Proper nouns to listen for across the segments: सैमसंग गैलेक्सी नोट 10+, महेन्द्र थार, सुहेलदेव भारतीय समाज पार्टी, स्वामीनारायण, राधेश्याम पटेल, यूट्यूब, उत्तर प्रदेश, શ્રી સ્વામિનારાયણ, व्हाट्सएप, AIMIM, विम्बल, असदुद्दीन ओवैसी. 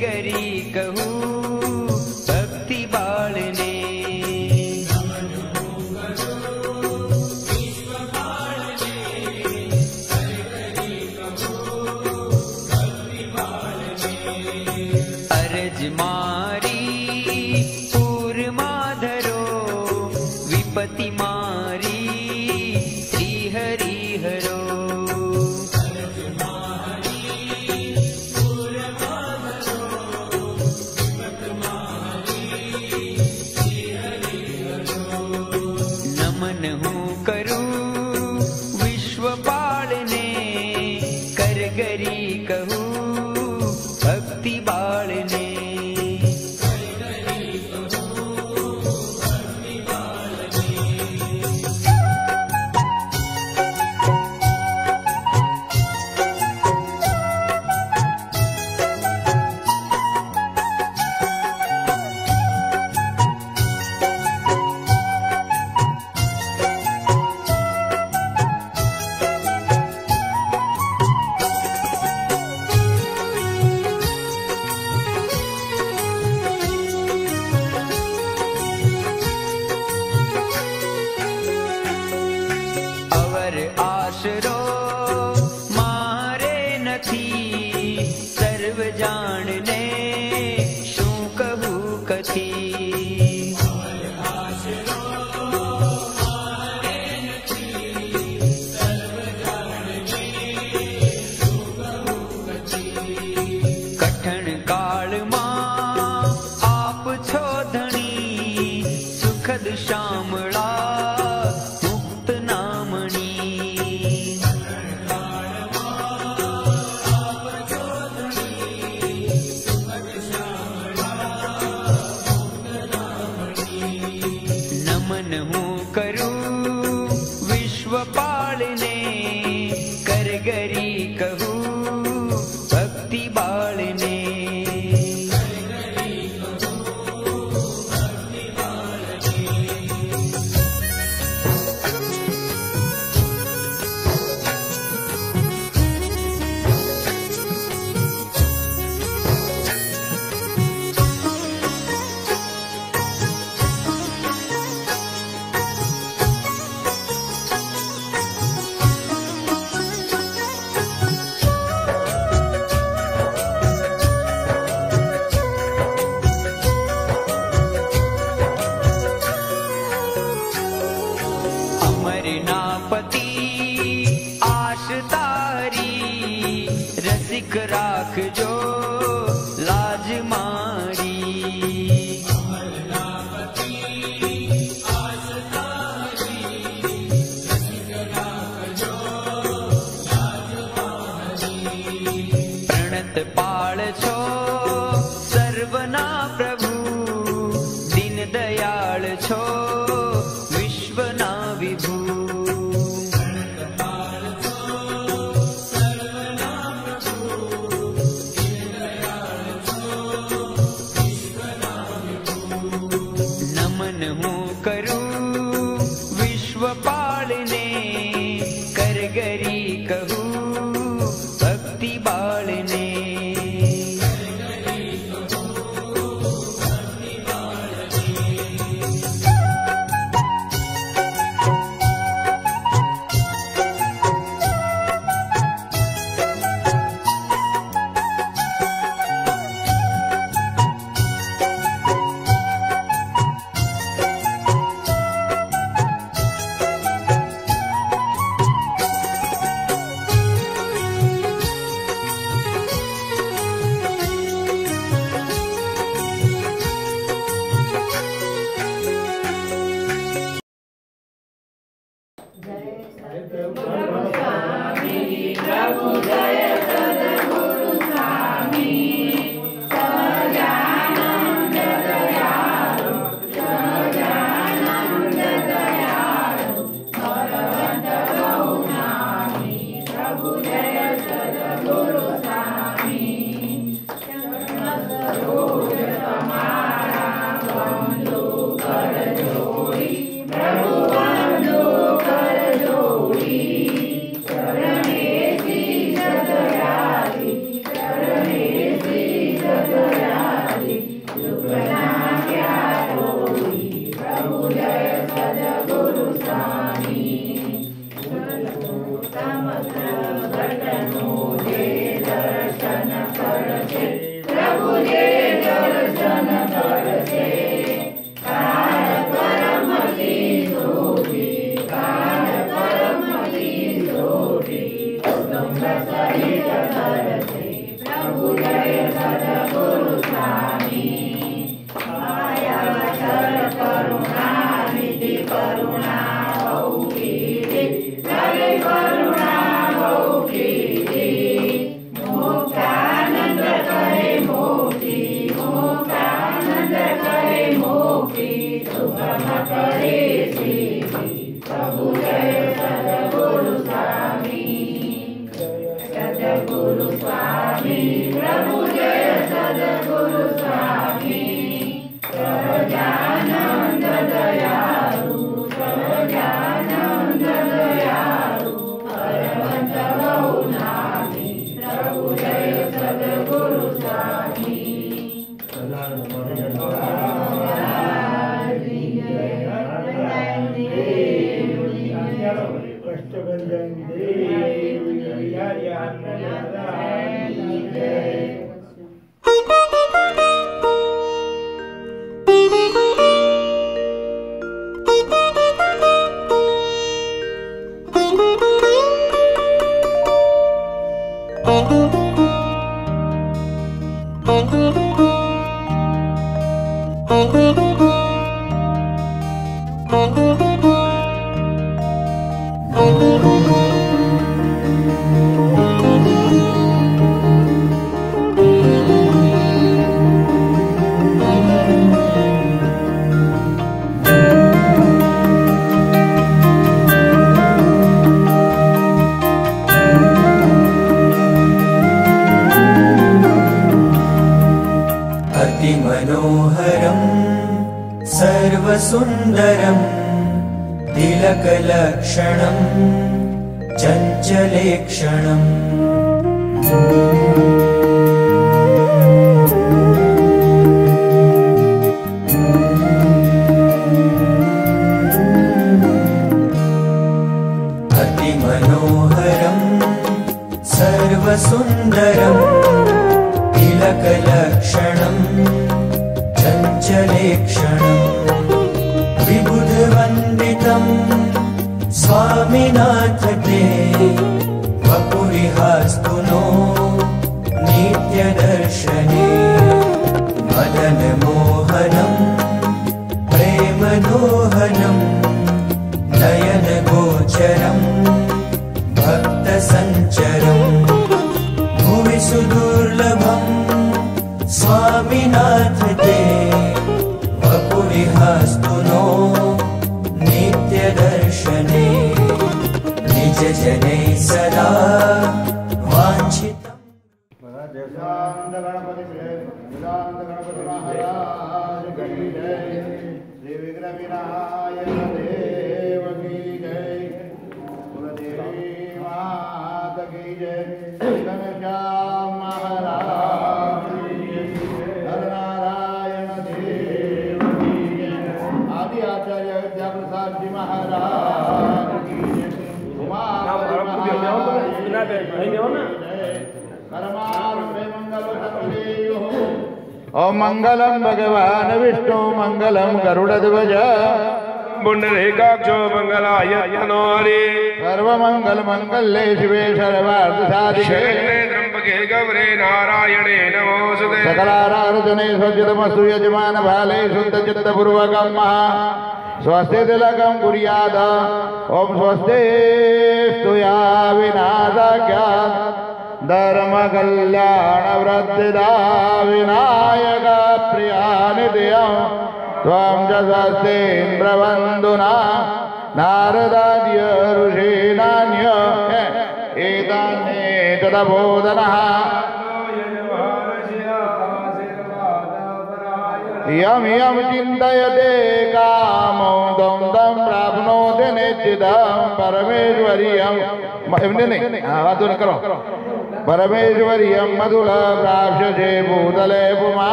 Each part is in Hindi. गरी कहूँ भक्ति बाल ने अरज मारी पूर माधरो विपति मारी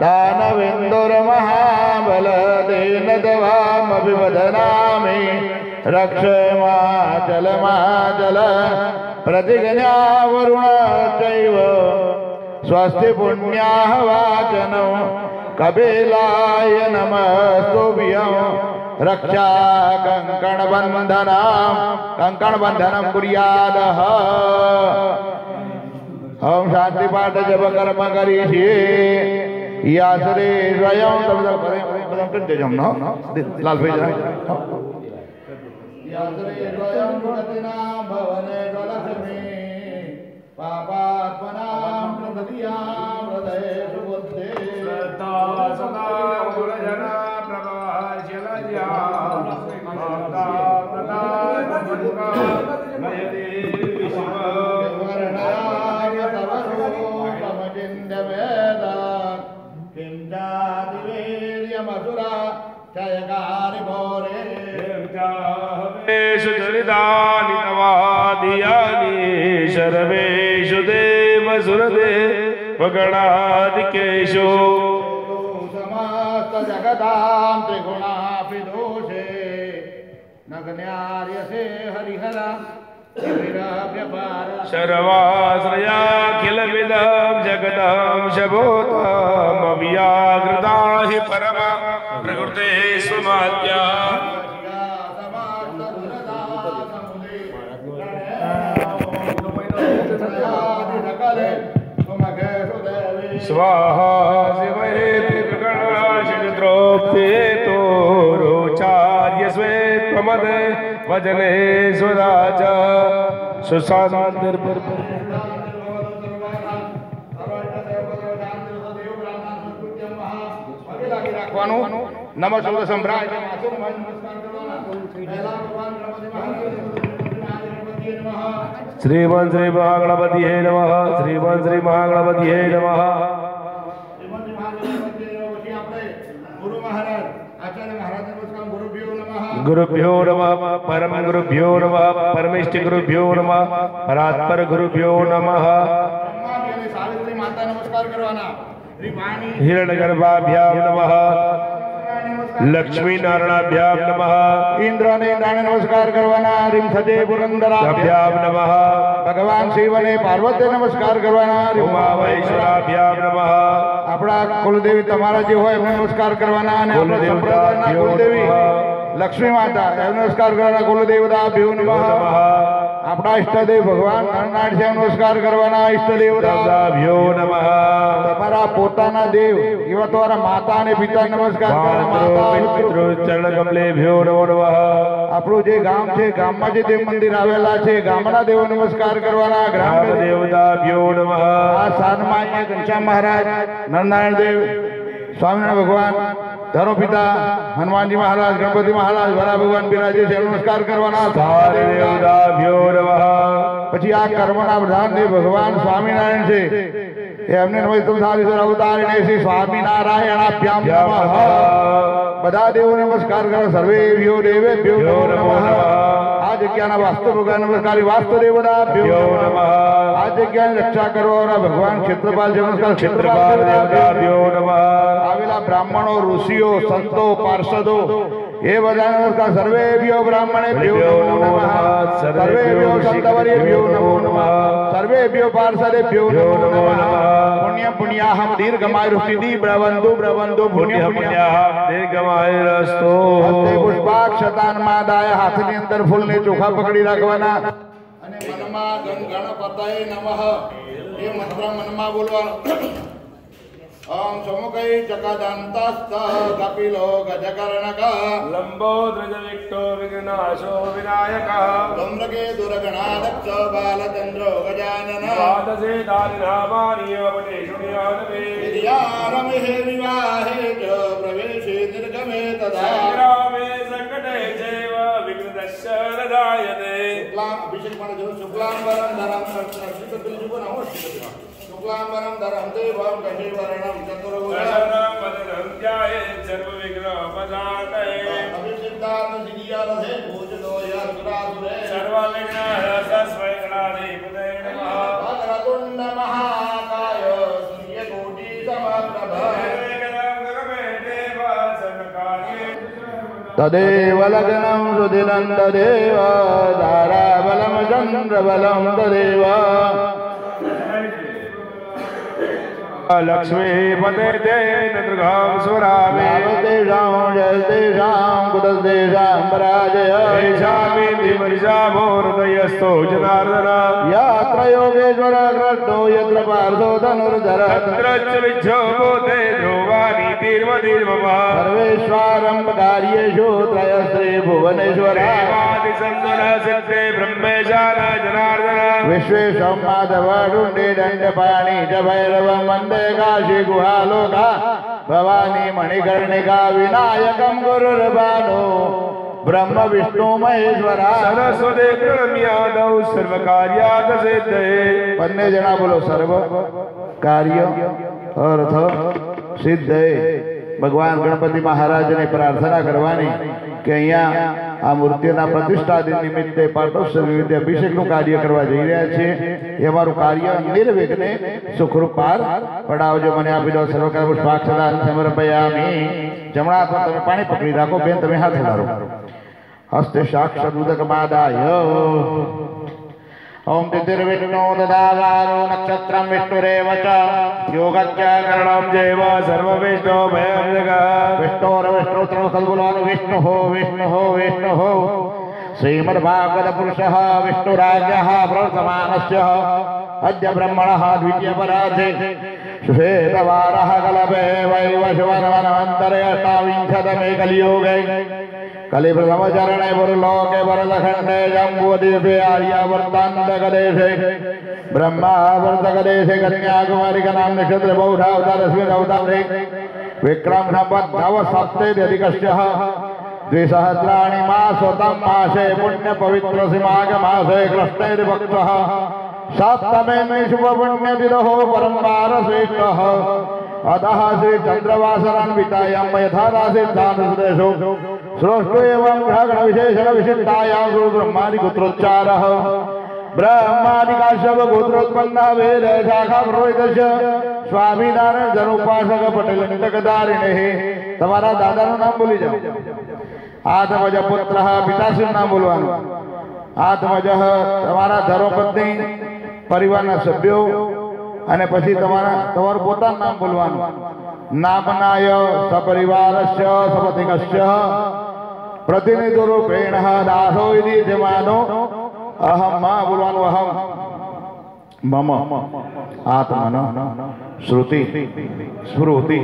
दानविंदुर्महाबल दीन दवामभिवदनामि रक्षमाचल माचल प्रतिज्ञा वरुणश्चैव स्वस्ति पुण्याः वाचनो कपिलाय नमस्तुभ्यं रक्षा कंकणबंधनम कुर्यादः। हम शांति पाठ जब कर्म करीषे यासरे स्वयं तब तब बदम कर दे हम ना लाल भेज रहा यासरे स्वयं गुणदिना भवने गलहमे पापात्मनां प्रदद्यां हृदये सुबुद्धे सदा सदा गुणजना प्रभाशलज्या सदा सदा मधुका नयते विश्ववर्णाय तवसो समचिन्दवेदा मधुरा भोरे सर्वेशु देवसुरदे वगणादिकेशु समस्त जगदां त्रिगुणाभिदोषे नग्नार्यसे हरिहरा सर्वाश्रयाखिल विदं जगदां शबोतां अव्याकृता हि परमा प्रकृते सुमात्या स्वाहा शिवे गणाशद्रौप्ते तो रोचार्य स्वे त्वमद वजने सुराजा सुशांतिर्भर नमस्कार सम्राट श्रीमन श्री महागणपति हे नमः श्रीमन श्री महागणपति हे नमः। गुरु महाराज आचार्य महाराज गुरुभ्यो नमः परम गुरुभ्यो नमः परमेष्ठ गुरुभ्यो नमः परात्पर गुरुभ्यो नमः। हिरण्यगर्भाभ्याम नमः लक्ष्मी नारायणाभ्याम नमः इंद्राने नमस्कार करवाना ह्रीं सदे पुरंदराभ्याम नमः भगवान शिवने पार्वती नमस्कार करवाना उमा महेश्वराभ्याम नमः। अपना कुलदेवी तमारा जी हो नमस्कार करवाना कुलदेवी लक्ष्मी माता नमस्कार करना कुलदेवता भ्यो नमः। अपना इष्टदेव भगवान नारायण से नमस्कार करवाना इष्टदेवता भ्यो नमः। तुम्हारा पोताना देव एवं तुम्हारा माता ने पिता नमस्कार चरण कमले भ्यो नमो नमः। આપણું જે ગામ છે ગામમાં જે દેવ મંદિર આવેલા છે ગામના દેવો નમસ્કાર કરવાના ગ્રામ દેવતા ભ્યો નમઃ। આ સાનમાન્ય ઘનશ્યામ મહારાજ નરનારાયણ દેવ સ્વામિનારાયણ ભગવાન धरो पिता हनुमान जी महाराज गणपति महाराज वरा भगवान बिराजे से नमस्कार करवाना पी आ कर्मना प्रधान देव भगवान स्वामीनारायण से हमने नमस्कार अवतारिणे श्री स्वामीनारायणाभ्याम बधा देवो नमस्कार करो सर्वेभ्यो देवेभ्यो नमः। आज जगह वास्तु भगवान नमस्कार वास्तु देवता भ्यो नमः। आज जगह रक्षा करवाना भगवान क्षेत्रपाल जी नमस्कार क्षेत्रपाल देवता भ्यो नमः। आवेला ब्राह्मणों ऋषियों संतों पार्षदों ये बधाई नमस्कार सर्वेभ्यो ब्राह्मणे भ्यो नमः सर्वेभ्यो संतवरे भ्यो नमो नमः सर्वेभ्यो पार्षदेभ्यो नमो नमः। पुण्यं पुण्याहं दीर्घमायुस्थिति ब्रवंदु ब्रवंदु पुण्यं पुण्याहं दीर्घमायुरस्तु। हस्ते पुष्पाक्षतान मादाय हाथनी अंदर फूल ने चोखा पकड़ी रखवाना अने मनमा गणपतये नमः ये मंत्र मनमा बोलवाना। ओम समुखै जगदन्तस्थः कपिलो गजकर्णकः लम्बोद्रजविक्तो विघ्नाशो विनायकः धूम्रकेतुरगणादक्ष बालचन्द्रो गजाननः विद्यारम्भे विवाहे च प्रवेशे निर्गमे तथा विरामे संकटे चैव विघ्नश्च प्रदायते। शुक्लां शुक्लां शुक्लांबरं धरं देवं दशवर्णं चतुर्भुजं वदनं ध्यायेत् सर्वविघ्नोपशान्तये अभिसिद्धार्थसिद्धिरथे पूजितो यस्त्रासुरे सर्वविघ्नहरस्तस्मै गुणाधिपतये नमः। भद्रतुण्ड महाकाय सूर्यकोटिसमप्रभ तदेव लग्नं रुधिरं तदेव धाराबलं चन्द्रबलं तदेव लक्ष्मीपते नृगां स्वरामेतेषां जयतेषां कुतस्तेषां पराजय येषामि धीमरिषामोर्दयस्तो जनार्दन यत्र योगेश्वर कृष्णो यत्र पार्थो धनुर्धर तत्र च विच्छोभते ध्रुवाणि तीर्वधीर्वमः सर्वेश्वरम्बकार्येषु त्रयस्त्रे भुवनेश्वरः सिद्धे ब्रह्मेशान जनार्दन विश्वेशं माधव रुण्डे दण्डपाणि च भैरव मन्दे काशी गुहालोका भवानी मणिकर्णिका विनायकं गुरुर्भानु ब्रह्म विष्णु महेश्वर सरस्वती प्रणम्यादौ सर्व कार्याद सिद्धे पन्ने जना बोलो सर्व कार्य अर्थ सिद्धे। भगवान गणपति महाराज ने प्रार्थना करवानी के अहिया आ मूर्तिना प्रतिष्ठा दिन निमित्ते पाटोत्सव निमित्ते अभिषेक कार्य करवा जई रह्या छे। ए मारू कार्य निर्विघ्ने सुखरूप पार पड़ावजो। मने आपी दो सर्वकार पुष्पाक सदा समर्पयामि। जमणा हाथ में तमे पाणी पकड़ी राखो बेन, तमे हाथ हलारो। हस्ते साक्षात् उदकमादाय ओम तिथिर्विष्णो ददावारो नक्षत्रं विष्णुरेव च योगस्य करणं जैव सर्वविष्णो भयं जगा विष्णोर्विष्णोत्रो सद्गुणान् विष्णुः विष्णुः विष्णुः श्रीमद्भागवतपुरुषः विष्णुराजः प्रवर्तमानस्य अद्य ब्रह्मणः द्वितीयपराधे श्वेतवारः कलपे वैवशवनवनवन्तर्यष्टाविंशतमे कलियुगे कलिप्रथमचरणे पुरलोके वरदखण्डे जम्बूद्वीपे आर्यावर्तान्तकदेशे ब्रह्मावर्तकदेशे कन्याकुमारिकानां नक्षत्रबहुधावतारस्मिनवतारे विक्रम संवत् नवसप्तत्यधिकशः द्विसहस्राणि मासोतम मासे पुण्यपवित्रसिमागमासे कृष्णैर्भक्तः सप्तमे मे शुभपुण्यतिथौ परम्परश्रेष्ठः अतः श्री चंद्रवासरान्वितायां यथारासिद्धानुदेशो श्रोष्टो एवं गणविशेषण विशिष्टायां गुरुब्रह्मादि गोत्रोच्चारः ब्रह्मादिकाश्यप गोत्रोत्पन्ना वेद शाखा पुरोहितश्च स्वामीनारायण जन उपासक पटेल निटकदारिणे। તમારા દાદાનું નામ બોલી જાઓ। આત્મજ પુત્ર પિતાશ્રીનું નામ બોલવાનું। આત્મજ તમારા ધર્મપત્ની પરિવારના સભ્યો અને પછી તમારું પોતાનું નામ બોલવાનું। નામનાય સપરિવારસ્ય સપતિકસ્ય પ્રતિનિધિ રૂપેણ દાસો ઇતિ ધમાનો અહમ મા બોલવાનું। અહમ मम आत्मन श्रुति स्मृति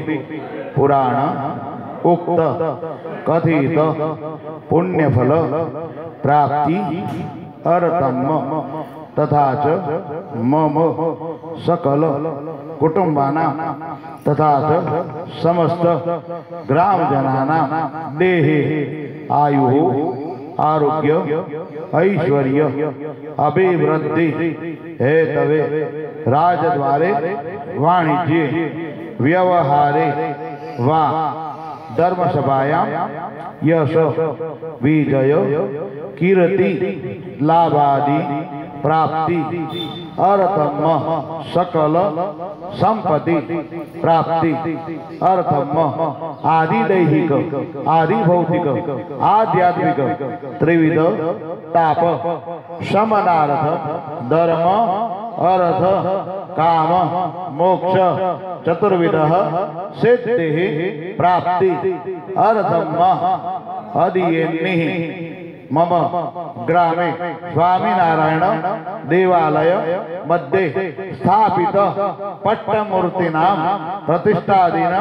पुराण उक्त कथित पुण्यफल प्राप्ति अर्थम तथा च मम सकल कुटुंबाना तथा च समस्त ग्रामजनाना देहे आयु आरोग्य ऐश्वर्य अभिवृद्धि हेतवे राजद्वारे वाणिज्ये व्यवहारे वा धर्मसभायां यश विजय कीर्ति लाभादि प्राप्ति अर्थम सकल संपत्ति प्राप्ति अर्थम आदिदैहिक आदिभौतिक आध्यात्मिक त्रिविध ताप शमनार्थ धर्म अर्थ काम मोक्ष चतुर्विध सिद्धि प्राप्ति अर्थम अदीयेन्नि मम ग्रामे स्वामीनारायण देवालय मध्ये स्थापित पट्टमूर्तिना प्रतिष्ठादीना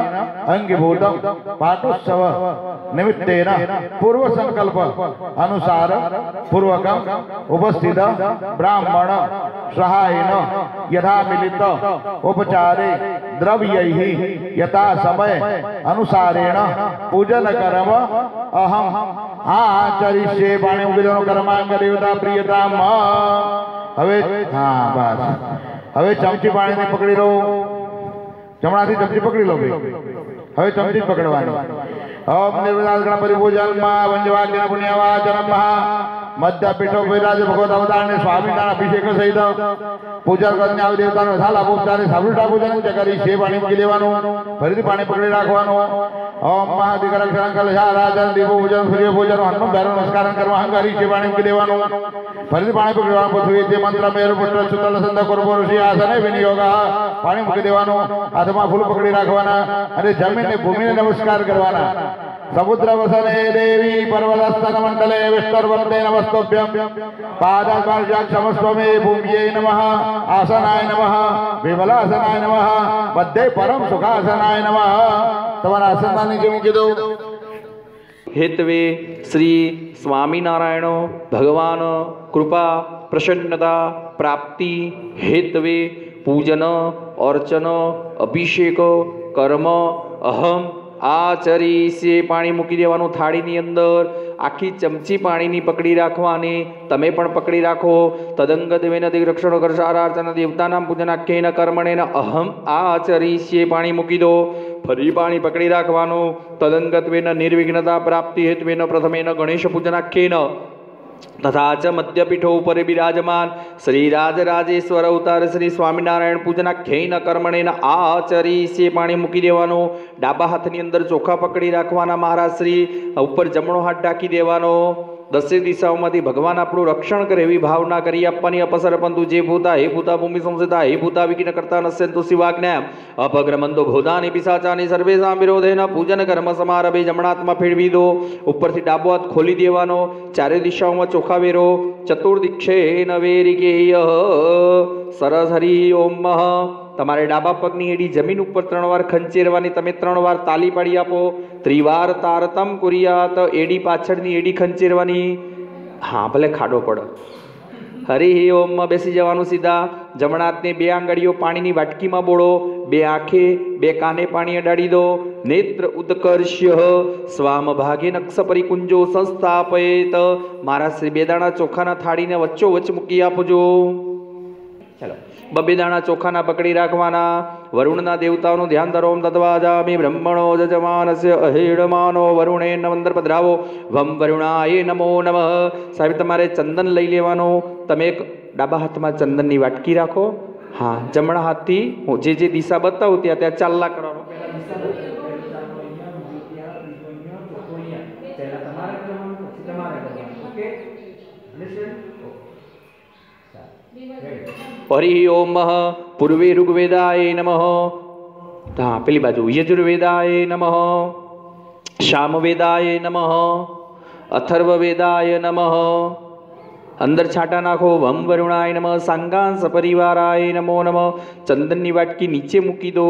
अंगीभूत पाठोत्सव निमित्तेन पूर्व संकल्प अनुसार पूर्वकं उपस्थित ब्राह्मण सहायेन यथा मिलित उपचारे द्रव्यैः यथा समय अनुसारेण पूजन कर्म अहम आचरिष्ये। पाणी उभेलो कर्मांग देवता प्रियता म हवे हां बस हवे चमची पाणी ने पकड़ी लो। जमणाथी चमची पकड़ी लो भाई। हवे चमची पकड़वानी ओम निर्विनाश गणपति पूजन मंजवाग्न पुण्यवाचन मध्यापीठों विराज भगवत अवतार स्वामीनारायण अभिषेक सहित पूजा करने आव देवता साला पूजता ने साबुटा पूजन चकरी से पानी पी लेवानो फरीदी पानी पकड़ी राखवानो ओम महादिगर अक्षरं कलशा राजन दीपो पूजन सूर्य पूजन हनुम भैरव नमस्कार करवा हंगारी से पानी पी लेवानो फरीदी पानी पकड़वा पृथ्वी ते मंत्र मेरु पुत्र सुतल संध कुरबो ऋषि आसने विनियोग पानी पी देवानो हाथमा फूल पकड़ी राखवाना अरे जमीन ने भूमि ने नमस्कार करवाना समुद्र वसने देवी पर्वतस्थन मंडले विष्णुर्वंदे नमस्तोभ्यं पादाक्षमस्वमे भूम्यै नमः आसनाय नमः विमलासनाय नमः वद्दे परम सुखासनाय नमः तमन आसनाने के मुके दो हेतवे श्री स्वामीनारायण भगवान कृपा प्रसन्नता प्राप्ति हेतवे पूजन अर्चन अभिषेक कर्म अहम आचरी से पाणी मूकी देवानुं थाळीनी अंदर आखी चमची पाणीनी पकड़ी राखवानी तमे पण पकड़ी राखो तदंगत वेन दिग्रक्षण कर्षारार्चन देवतानां पूजनाख्येन कर्मणेन अहम आचरी से पाणी मूकी दो फरी पाणी पकड़ी राखवानुं तदंगत वेन निर्विघ्नता प्राप्ति हेतुवेन प्रथमेन गणेश पूजनाख्येन तथा च मध्यपीठों पर विराजमान श्री राजराजेश्वर अवतार श्री स्वामीनारायण पूजनाख्येन कर्मणेन आचरी से पाणी मूकी देवानो डाबा हाथनी अंदर चोखा पकड़ी राखवाना महाराज श्री ऊपर जमणो हाथ ढाकी देवानो दसे दिशाओं में भगवान आप रक्षण करे एवं भावना करी अपनी अपसर पंतु जे भूता हे भूता भूमि संसिता हे भूता विघ्न करता नश्यंतु शिवाज्ञा अपग्रमंतो भूतानि पिशाचानि सर्वेषां विरोधेन पूजन कर्म समारभे जमणात्मा फेरवी दो ऊपर से डाबो हाथ खोली देवानो चारे दिशाओं में चोखा वेरो चतुर्दिक्षेन वेरिकेय सरस हरि ओम मह तमारे डाबा पगनी हेडी जमीन ऊपर 3 વાર ખંચેરવાની તમે 3 વાર તાલી પાડી આપો ત્રિવાર તારતમ કુરિયાત એડી પાછળની એડી ખંચેરવાની હા ભલે ખાડો પડે હરિ ઓમમાં બેસી જવાનું સીધા જમણાતને 2 આંગળીઓ પાણીની વાટકીમાં બોળો 2 આંખે 2 કાને પાણી અડાડી દો नेत्र उदकर्ष्य स्वाम भागे नक्ष परिकुंजो संस्थापयेत महाराज श्री બેદાણા ચોખાના થાળીને વચ્ચો વચ્ચ મૂકી આપજો चलो बबे दाणा चोखाना पकड़ी राखवाना वरुणना देवताओं ध्यान धरो तत्वाजामी ब्रह्मणो जजमानस्य अहेडमानो वरुणेन वंदर पधरावो वम वरुणाय नमो नमः साहेब तमारे चंदन लई लेवानो तमे एक डाबा हाथ में चंदन नी वाटकी राखो हाँ जमणा हाथ थी जे जे दिशा बतावो त्या त्या चालला करो हरि ओम पूर्वे ऋग्वेदाय नमः हाँ पेली बाजू यजुर्वेदाय नमः सामवेदाय नमः अथर्ववेदाय नमः अंदर छाटा नाखो वम वरुणाय नमः सांगांस परिवाराय नमो नमः चंदननी वाटकी नीचे मूकी दो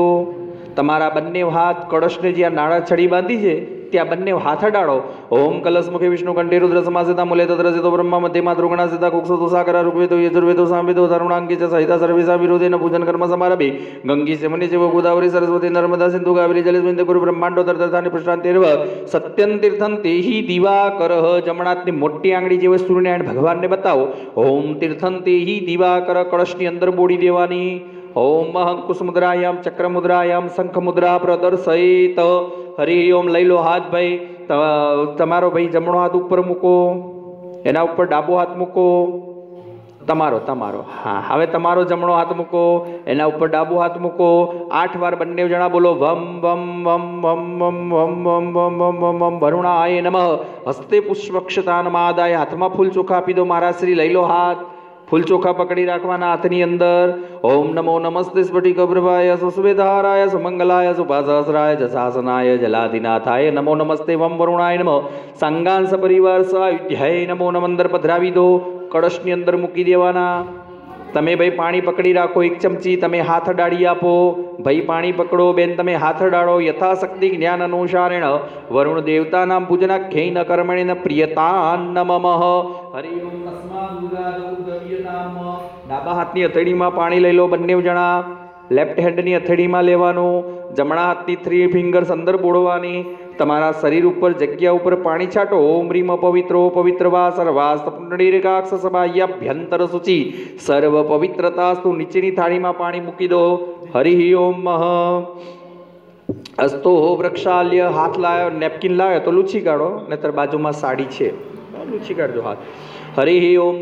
तमारा बन्ने हाथ कड़श ने ज्यां नाड़ा छड़ी बांधी है त्या बन्ने हाथ अडाड़ो ओम कलश मुखे विष्णु कंठे रुद्र समासिता मूले तद्रसितो ब्रह्मा मध्ये मातृगणा सिता कुक्षतो साकर ऋग्वेदो यजुर्वेदो सामवेदो धरुणांगे च सहिता सर्वेषां विरोधेन पूजन कर्म समारभे गंगे जमुने चैव गोदावरी सरस्वती नर्मदा सिंधु कावेरी जलेस्मिन् गुरु ब्रह्मांडो तत्रस्थानि पृष्ठान्तेर्व सत्यं तीर्थं तेहि दिवाकरः जमणातनी मोटी आंगड़ी जेवे सूर्यनारायण भगवान ने बताओ ओम तीर्थं तेहि दिवाकर कलशनी अंदर बोड़ी देवानी ओम अंकुश मुद्रायां चक्र मुद्रायां शंख मुद्रा प्रदर्शयेत हरि ओम लई लो हाथ भाई तमारो भाई जमणो हाथ ऊपर मूको एना ऊपर डाबो हाथ मूको तमारो तमारो हाँ हवे तमारो जमणो हाथ मूको एना ऊपर डाबो हाथ मूको 8 વાર बन्ने जना बोलो वम वम वम वम वम वम वम वम वम वम वम वरुणाय नमः हस्ते पुष्पक्षतानमादाय हाथमा फूल चोखा आपी दो महाराज श्री लई लो हाथ फूल चोखा पकड़ी राखवाना हाथनी अंदर ओम नमो नमस्ते स्फटिक प्रभाय सुस्वेधाराय सुमंगलाय सुभासहस्राय जसासनाय जलाधिनाथाय नमो नमस्ते वम वरुणाय नमः संगांस परिवार सायुध्याय नमो नम अंदर पधरावी दो कड़शनी अंदर मूकी देवाना तमे भाई पाणी पकड़ी राखो 1 ચમચી तमे हाथ अडाड़ी आपो भाई पाणी पकड़ो बेन तमे हाथ अडाड़ो यथाशक्ति ज्ञान अनुसारेण वरुण देवतानां पूजनाख्येन कर्मणेन प्रियतां नमः हरि ओम तस्माद् उद्गीयताम डाबा हाथनी हथेड़ीमां पाणी लई लो बन्ने जना लेफ्ट हेन्डनी हथेड़ीमां लेवानो जमणा हाथनी 3 ફિંગર્સ अंदर બોળવાની तमारा शरीर पर जगह पर पानी छाटो ओम रीम पवित्रो पवित्रवा सर्वास्त पुंडरीकाक्षसबाह्याभ्यंतर शुचि सर्व पवित्रतास्तु नीचे थाली में पानी मूकी दो हरि ओम मह अस्तो हो वृक्षाल्य हाथ लायो नेपकिन लायो तो लूची काढ़ो नहीतर बाजू में साड़ी है लूची काढ़ो हाथ। हरि ओम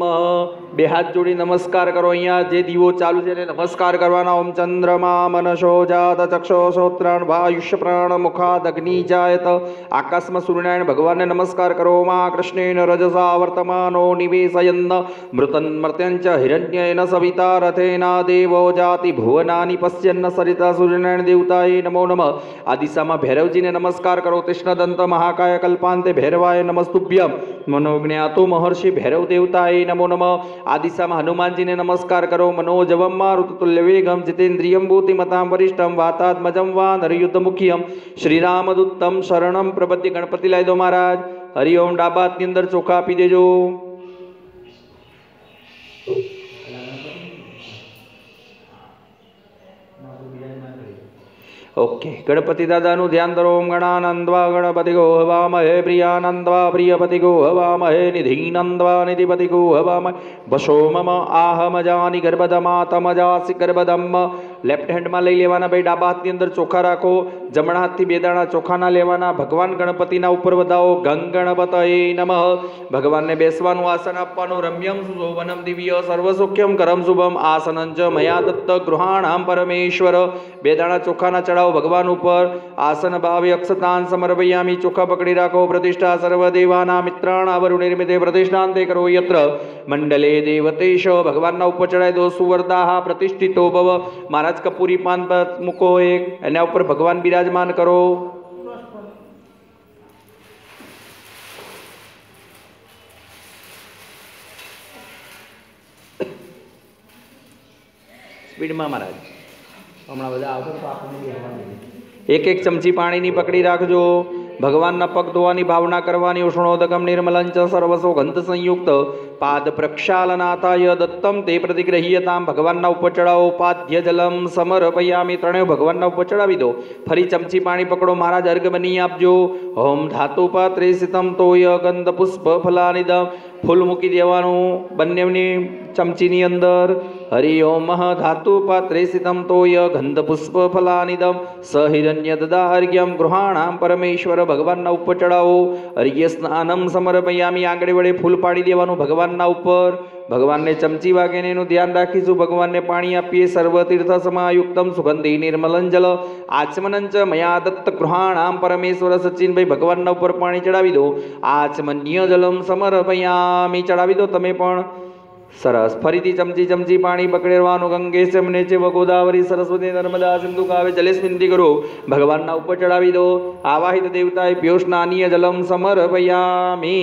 बे हाथ जोड़ी नमस्कार करो। अँ जे दीवो चालू है नमस्कार करवाना। ओम चंद्रमा मनसो जात चक्षो श्रोत्राण वायुष्य प्राण मुखाद अग्नि जायत। आकाश में सूर्यनारायण भगवान ने नमस्कार करो। माँ कृष्णेन रजसा वर्तमानो निवेशयन् मृतं मर्त्यञ्च हिरण्येन सविता रथेन देवो जाति भुवनानि पश्यन् सरिता सूर्यनारायण देवताये नमो नमः। आ दिशा में भैरवजी ने नमस्कार करो। कृष्णदंत महाकाय कल्पांते भैरवाय नमस्तुभ्यं मनोज्ञातो महर्षि भैरव देवताये नमो नमः। आ दिशा में हनुमान जी ने नमस्कार करो। मनोजवम मारुततुल्य वेगम जितेन्द्रियम भूतिमतां वरिष्ठम वातात्मजं वा नरयुद्धमुखियम श्रीरामदूतम शरणम प्रपत्ति गणपति लाई दो महाराज। हरिओम डाबा हाथनी अंदर चोखा आपी देजो। ओके गणपति दादा नु ध्यान धरो। ओम गणानंदवा गणपति गो हवामहे प्रियानंदवा प्रियपति गो हवामहे निधीनंदवा निधिपति गो हवामहे वशो मम आह मजानी गर्भदमा तमजासी गर्भदम। लेफ्ट हैंड में लई लेवाना भाई। डाबा हाथ की अंदर चोखा राखो। जमणा हाथ की बे दाणा चोखा ना लेवाना। भगवान गणपति ना ऊपर वधाओ। गंग गणपतये नमः। भगवान ने बेसवानुं आसन आपवानुं। रम्यं सुशोभनं दिव्य सर्वसुख्यं करं शुभम आसनं च मया दत्त गृहाणां परमेश्वर। बे दाणा चोखा ना चढ़ाओ भगवान ऊपर। आसन भावे अक्षतान समर्पयामि। चोखा पकड़ी राखो। प्रतिष्ठा सर्वदेवानां मित्राणावरुण निर्मिते प्रतिष्ठान्ते करो यत्र मंडले देवतेश। भगवान ना ऊपर चढ़ाई दो। सुवर्दाः प्रतिष्ठितो भव। महाराज कपूरी पान पर मुको एक एना ऊपर भगवान विराजमान करो। स्पीड में महाराज हमारा बजा आवशे तो आपने एक एक चमची पानी नी पकड़ी राखजो। भगवान ना पग धोवानी भावना करवानी। उष्णोदकम निर्मलंच सर्वसो गंध संयुक्त पाद प्रक्षालनाथाय दत्तम ते प्रतिगृह्यताम। भगवान ना ऊपर चढ़ाओ। उपाध्य जलम समर्पयामि। त्रणेय भगवान ना ऊपर चढ़ावी दो। फरी चमची पानी पकड़ो। महाराज अर्घ बनी आपजो। होम धातु पात्रे सितम तोय गंध पुष्प फलानिदम। फूल मूकी देवानुं बन्नेनी चमचीनी अंदर। हरि ओम धातु पात्रे सितम तोय गंध पुष्प फलानिदम स हिरण्य ददार्घ्यम गृहाणां परमेश्वर। भगवान ना ऊपर चढ़ाओ। अर्घ्य स्नानम समर्पयामि। आंगळे वडे फूल पाड़ी देवानुं भगवान ना ऊपर। भगवान ने चमची वागे ने ध्यान राखीशु। भगवान ने पाणी आपीए। सर्वतीर्थ समायुक्तम सुगंधी निर्मलं जल आचमनं च मया दत्त गृहाणां परमेश्वर। सचिन भाई भगवान ना ऊपर पाणी चढ़ावी दो। आचमनीय जलम समर्पयामि चढ़ावी दो तमे पण सरस। फरीथी चमची चमची पाणी पकड़ेवानुं। गंगे चमने चेव गोदावरी सरस्वती नर्मदा सिंधु कावेरी जलेस्मिन् करो। भगवान ना ऊपर चढ़ावी दो। आवाहित देवताय प्यो स्नानीय जलम समर्पयामि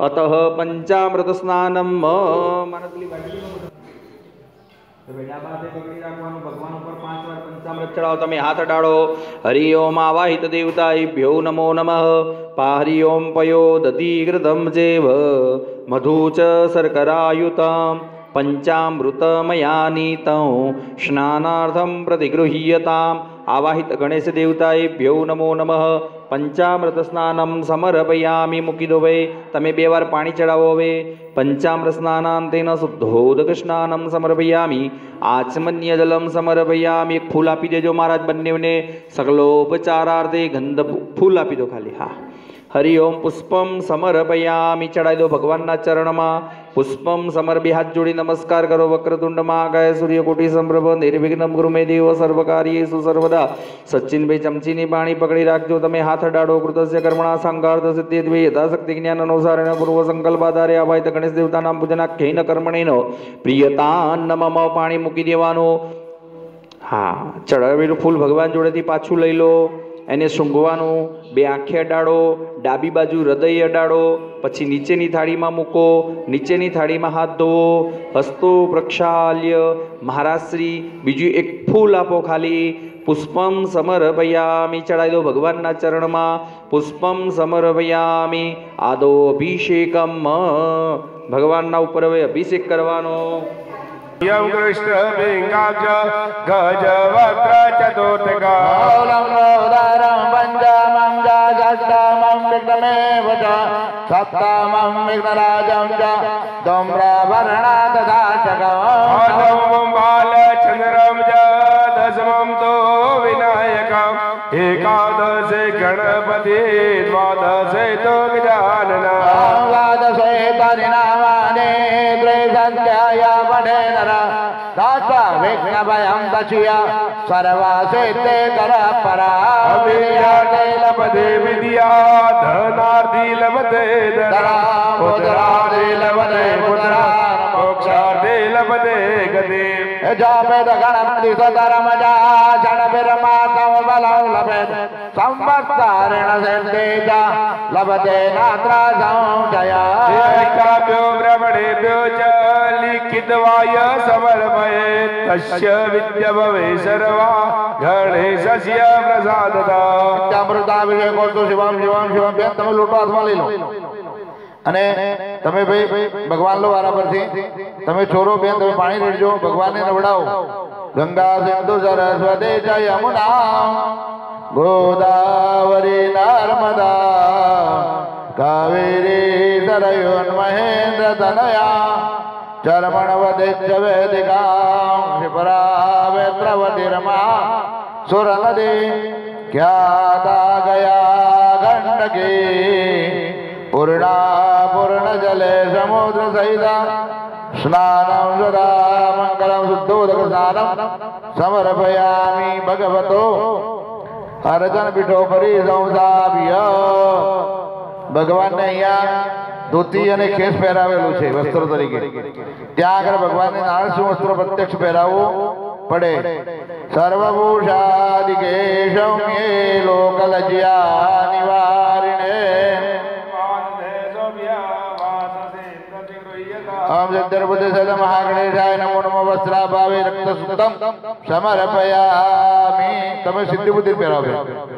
अतः पंचामृत स्नानम। भगवान ऊपर 5 बार पंचामृत चढ़ाओ। तमे हाथ अडाड़ो। हरि ओम आवाहित देवताभ्यो नमो नमः। पाहरि ओम पयो दधी घृतम जेव मधुच शर्करायुतम पंचामृतमयानीतं स्नानार्थं प्रतिगृह्यताम्। आवाहित गणेश देवताभ्यो नमो नमः। पंचामृत स्नानम समर्पयामि। मुकी दो भाई तमे 2 बार पाणी चढ़ावो। हवे पंचामृत स्नानांतेन शुद्धोदक स्नानम समर्पयामि आचमनीय जलम समर्पयामि। एक फूल आपी देजो महाराज बन्नेवने सकलोपचारार्थे गंध फूल आपी दो खाली। हाँ हरि ओम पुष्पम समर्पयामि चढ़ाई दो भगवान ना चरण में। पुष्पम समर्पी हाथ जोड़ी नमस्कार करो। वक्रतुंड महाकाय सूर्यकोटि संप्रभ निर्विघ्नम गुरु मे देव सर्वकार्येषु सर्वदा। सचिन भाई चमची ने पाणी पकड़ी राखजो। तमे हाथ अडाड़ो। कृतस्य कर्मणा संगार्थ सिद्धिर्वे यथाशक्ति ज्ञान अनुसारेण पूर्व संकल्प आधारे आवाहित गणेश देवतानां पूजनाख्येन कर्मणेन प्रियतां नमः। पाणी मूकी देवानो। हाँ चढ़ावेलू फूल भगवान जोड़ेथी पाछू लई लो। एने सूंघवानो। 2 आँखे अडाड़ो। डाबी बाजू हृदय अडाड़ो। पछी नीचेनी थाड़ी में मूको। नीचेनी थाड़ी में हाथ धोवो। हस्तो प्रक्षाल्य महाराज श्री बीजू एक फूल आपो खाली। पुष्पम समर्पयामि चढ़ाई दो भगवान ना चरण में। पुष्पम समर्पयामि आदो अभिषेकम। भगवान ना ऊपर हवे अभिषेक करवानो। कृष्ण लिंगाज गज वक्र चतुर्थ चंद्रम ज दशम तो विनायक एक भगवान लो वारा परथी तमे छोरो बेन तमे पाणी रेड़जो भगवान ने नवड़ाओ। गंगा सिंधु सरस्वती च यमुना गोदावरी नर्मदा कावेरी सरयुन महेन्द्र तनया चरमणवदिका विपरावेत्रवती रमा सुर नदी क्या गया गंडकी पूर्णा पूर्ण जले समुद्र सहिता स्नानं सदा मंगलं शुद्धोदक स्नानं समर्पयामि भगवतो हरजन पीठोपरि संस्थाप्य। भगवान ने अहिंया धोती अने खेस पहेरावेलू छे वस्त्र तरीके। त्यां आगळ भगवान ने नारसिंह वस्त्र प्रत्यक्ष पहेरावो पड़े। सर्वभूषादिके सौम्ये लोकलज्या निवारिणे ओम जगदर्भुज सदा महागणेशाय नमो नमो वस्त्राभावे रक्त सुतम समर्पयामि। तमे सिद्धि बुद्धि पहेरावे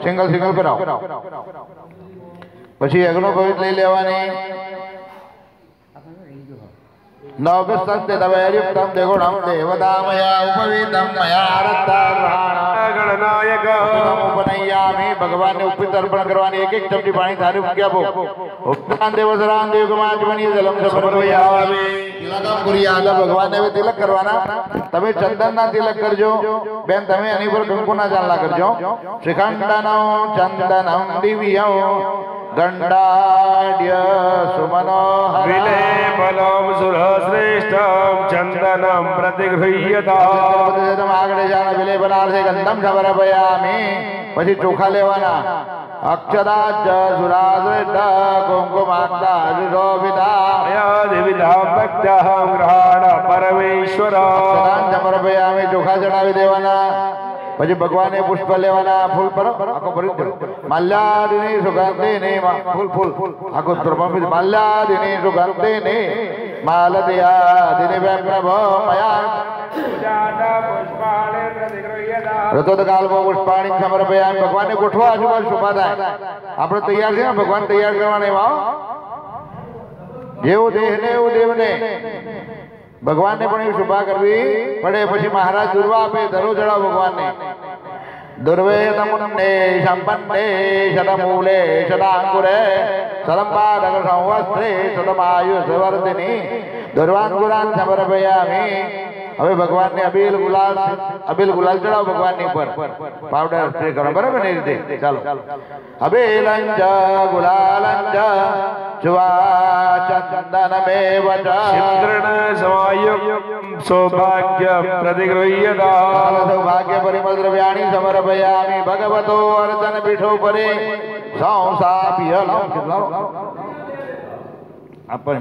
सिंगल सिंगल पहेराव पछी अग्नो पवित्र लई लेवानी। 9 अगस्त ते दवैर्युक्तम देगुणम देवदामया उपवीतम मया रत्तारण गणनायक उपनय्यामि। भगवान ने उपवित अर्पण करवानी एक एक चमटी पानी धारी उनके आपो उपदान देवसरान देवगमाजमनी जलम समर्पयामि। तिलकम कुरियाला भगवान ने तिलक करवाना तमे चंदन ना तिलक करजो बेन तमे अनी पर कंकुना जानला करजो। श्रीखंडनो चंदनम दिव्यो गंडाड्य सुमनोहर विलेपलम सुरश्रेष्ठम चंदनम प्रतिगृह्यताम आगड़े जाना विलेपनार्थे गंधम समर्पयामि। पछी चोखा लेवाना अक्षराज सुराश्रेष्ठ कुंकुमाक्षाज शोभिता भक्तहं ग्रहण परमेश्वर समर्पयामि। चोखा चढ़ावी देवाना। પછી ભગવાને પુષ્પ લેવાના ફૂલ પર આખો ભરી દે માલ્યાદિની સુગંધિને ફૂલ ફૂલ આખો ધર્મમિત માલ્યાદિની સુગંધિને માલદિયાદિને પ્રભો મયા જાતા પુષ્પાણે પ્રતિગ્રહ્યતા રતોદકાલમાં પુષ્પાણી સમર્પયામિ। ભગવાનને ગોઠવા આજુબાજુ શોભા થાય આપણે તૈયાર છે ને ભગવાન તૈયાર કરવાને વાવ જેવો દેહને એવું દેવને भगवान ने पण शोभा करवी पड़े। पछी महाराज दुर्वा आपे धरो चढ़ाव भगवान ने दुर्वे तमुन्ने संपन्ने शतमूले शतांकुरे शतंपादक संवस्त्रे शतमायुषवर्धिनी दुर्वांकुरान समर्पयामि। हवे भगवान ने अबील गुलाल चढ़ाओ भगवान ने ऊपर पाउडर स्प्रे करो बराबर नहीं रीते चलो अबीलंज गुलालंज जुवा चंदनमेव चंद्रण समायुक्तं सौभाग्य प्रतिगृह्यता सौभाग्य परिमल द्रव्याणि समर्पयामि। भगवतो अर्चन पीठोपरि संस्थाप्य अपन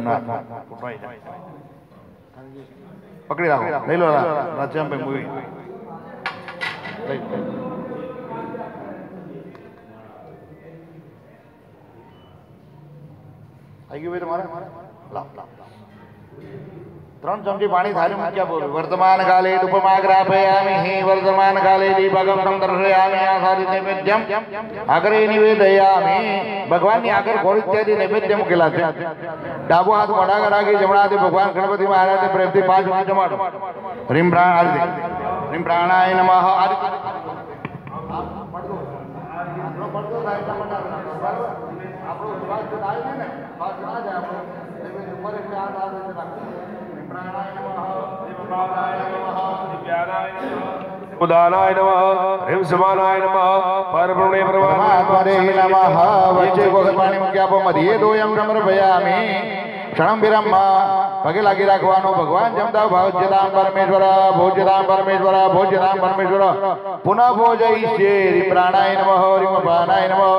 पकड़ी रखो ले लो राज्य पे मूवी आई गई भाई तुम्हारा लाभ लाभ 3 चमची पानी धारी में क्या बोल वर्तमान काले उपमाग्रापयामि हि वर्तमान काले दीपकम दर्शयामि आधारित नैवेद्यम अग्रे निवेदयामि। भगवान ने आकर गौर इत्यादि नैवेद्य मुकेला छे। डाबो हाथ वडा करा के जमणा हाथे भगवान गणपति महाराज ने प्रेमथी 5 वंद जमाडो ह्रीम प्राण आरती ह्रीम प्राणाय नमः आरती पढ़तो साहिब टमाटर बराबर आपरो स्वागत आय ने बात आ जाए आपरो नैवेद्य पर एक हाथ आरती रखो उदानाय नमः हिम समानाय नमः परब्रह्मणे परमात्मने नमः वच्चे को पानी में क्या पो मदिये दोयम समर्पयामि। क्षण विरम पगे लगी राखवा भगवान जमदा भोजराम परमेश्वर भोजराम परमेश्वर भोजराम परमेश्वर पुनः भोजयिष्ये ह्रीं प्राणाय नमः ह्रीं अपानाय नमः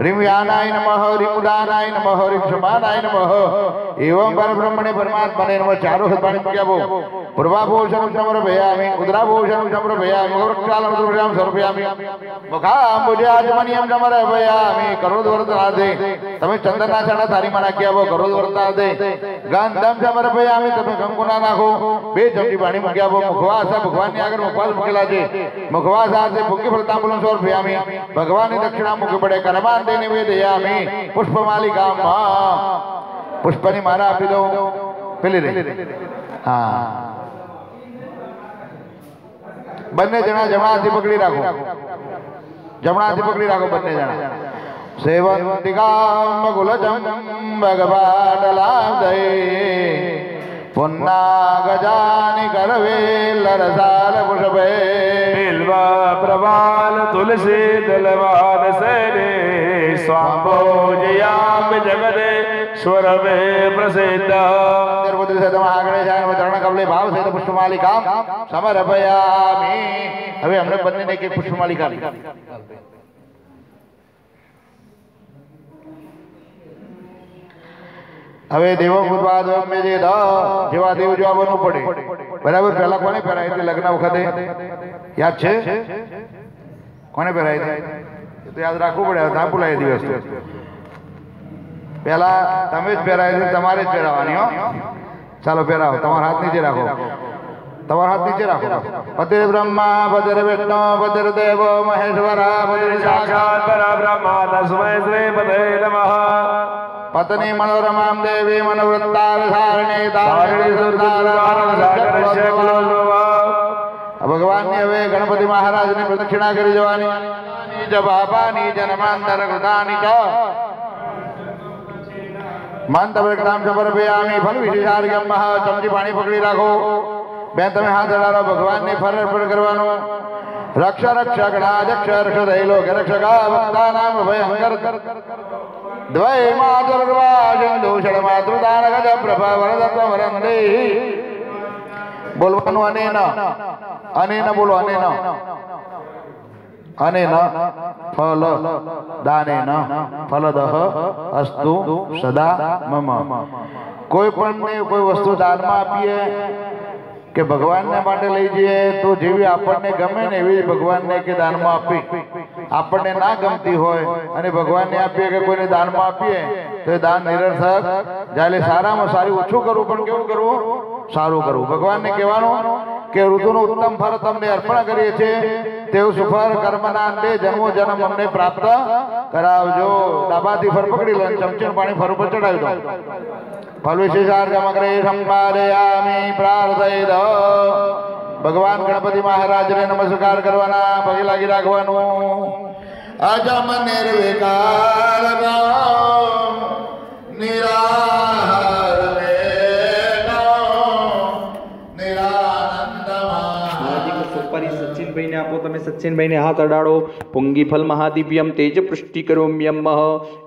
ह्रींयानाय नमः ह्रींदानाय नमः ह्रीं समानाय नमः एवं परब्रह्मणे परमात्मने नमः चारों हृदय क्या वो पूर्वाभूषणं समर्पयामि उदराभूषणं समर्पयामि मुखवक्षालं समर्पयामि समर्पयामि मुखाम्बुजाजमनीयं समर्पयामि करोद्वर्धनादे तमे चंदनाचरण धारी मना क्या वो करोद्वर्धनादे गंधं समर्पयामि तमे गंगुना नाखो बे चमड़ी पाणी में क्या वो मुखवासा भगवान ने आकर मुखवास मुकेला जे मुखवासा से भुक्की फलतांबुलं समर्पयामि भगवान ने दक्षिणा मुख पड़े करमान निवेदयामि पुष्पमालिकां पुष्पनी माला आपी दो पेली रे हाँ बन्ने जना जमणा थी पकड़ी राखो बन्ने जना सेवंतिकां गुलजं भगवाटलाब्धये पुन्ना गजानि करवेल रसाल पुष्पे बिल्वा प्रवाल तुलसी दलवान सेने स्वाम्भोजयाम जगदे स्वरमे प्रसिद्ध तिरुपति से महागणेशाय चरण कमले भाव से पुष्पमालिका समर्पयामि। अभी हमने बनने ने की पुष्पमालिका हवे देवो भूतवाद में जे दा जेवा देव जवाबनु पड़े बराबर पहला कोने पहराई थी लग्न वखते याद छे कोने पहराई थी तो याद राखू पड़े ना भूलाय दिवस पहला तमे ज पहराई थी तुम्हारे ज पहरावानी हो चलो पहराओ तुम्हारा हाथ नीचे राखो तुम्हारा हाथ नीचे राखो पतिर ब्रह्मा पतिर विष्णु पतिर देवो महेश्वरा पतिर साक्षात् परब्रह्म तस्मै श्री पतये नमः पत्नी मनोरमा देवी मनोवृत्ता भगवान ने हवे गणपति महाराज ने प्रदक्षिणा करी जवानी जबाबानी जनमांतर कृतानी च मंत्रम समर्पयामि फल विशेषार्घ्यं महा चमची पाणी पकड़ी राखो बेन तमे हाथ अडाड़ो भगवान ने फल अर्पण करवानो रक्ष रक्ष गणाध्यक्ष रक्ष दैलोक रक्षका भक्तानां अभयहंकर द्वय मातुर्वाजन दूषण मातृदान गज प्रभा वरदत्व वरंदे बोलवानु अनेन बोलो अनेन अनेन फल दानेन फलदः अस्तु सदा मम। कोई पण ने कोई वस्तु दान में आपीए के भगवान ने माटे लई जाए तो जीवी आपने गमे ने एवी भगवान ने के दान में आपी आपने ना गमती होय अने भगवान ने आपीए के कोई ने दान में आपीए तो ये दान निरर्थक जाले सारा में सारी ओछू करू पण केवू करू सारू करू। भगवान ने कहेवानो के ऋतु नो उत्तम फल तमने अर्पण करीए छे तेव सुफल कर्मना अंते जन्मो जन्म अमने प्राप्त करावजो। डाबाथी फर पकड़ी लो चमचे पाणी फर पर चढ़ावी दो फल विशेषार्घ्यमग्रे संपादयामि प्रार्थयेदो। भगवान गणपति महाराज ने नमस्कार करवाना पगे लागी राखवानो अजम निर्विकार निराहार सचिन भाई ने हाथ अडाड़ो पुंगी फल महादिव्यम तेज पुष्टि करो म्यम मह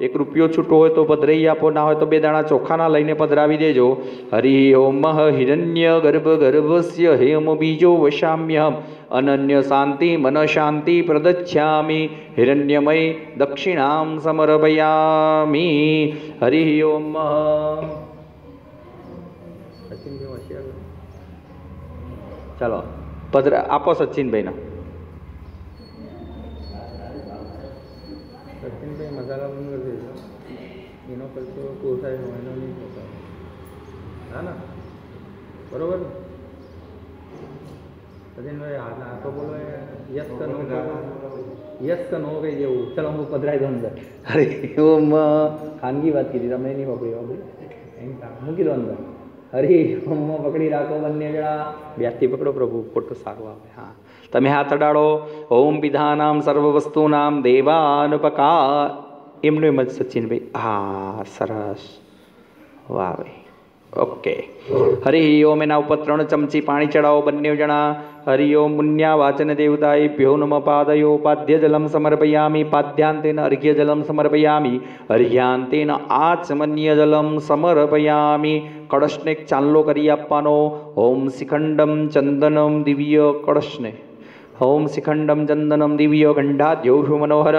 एक रुपयो छूटो हो तो पधराई आपो ना हो तो बे दाणा चोखा ना लईने पधरावी देजो। हरि ओम मह हिरण्य गर्भ गर्भस्य हेम बीजो वशाम्यहम अनन्य शांति मन शांति प्रदच्छामि हिरण्यमय दक्षिणां समर्पयामि। हरि ओम मह चलो पधरा आपो सचिन भाई ना है ना बरोबर सचिन भाई हाँ तो बोलो यस का नो यस का नो गई जेव चलो हमको पधराई दो अंदर। अरे ओम खानगी बात की थी तमने नहीं पकड़ी बाबू मूकी दो अंदर। अरे ओम पकड़ी राखो बने जड़ा व्याति पकड़ो प्रभु फोटो सारो आप हाँ तमे हाथ अडाड़ो ओम विधानाम सर्ववस्तूनाम देवानुपका एमनो मत सचिन भाई हाँ सरस वाह भाई ओके हरि ओम एना उपर 3 चमची पाणी चढ़ाओ बन्ने जना। हरि ओम मुन्या वाचन देवताय भ्यो नम पादयो पाद्य जलम समर्पयामि पाद्यांतेन अर्घ्य जलम समर्पयामि अर्घ्यांतेन आचमनीय जलम समर्पयामि। कड़शने चांलो करी आपवानो। ओम शिखंडम चंदनम दिव्य कड़शने ओम शिखंडम चंदनम दिव्य गंधाद्यौ मनोहर।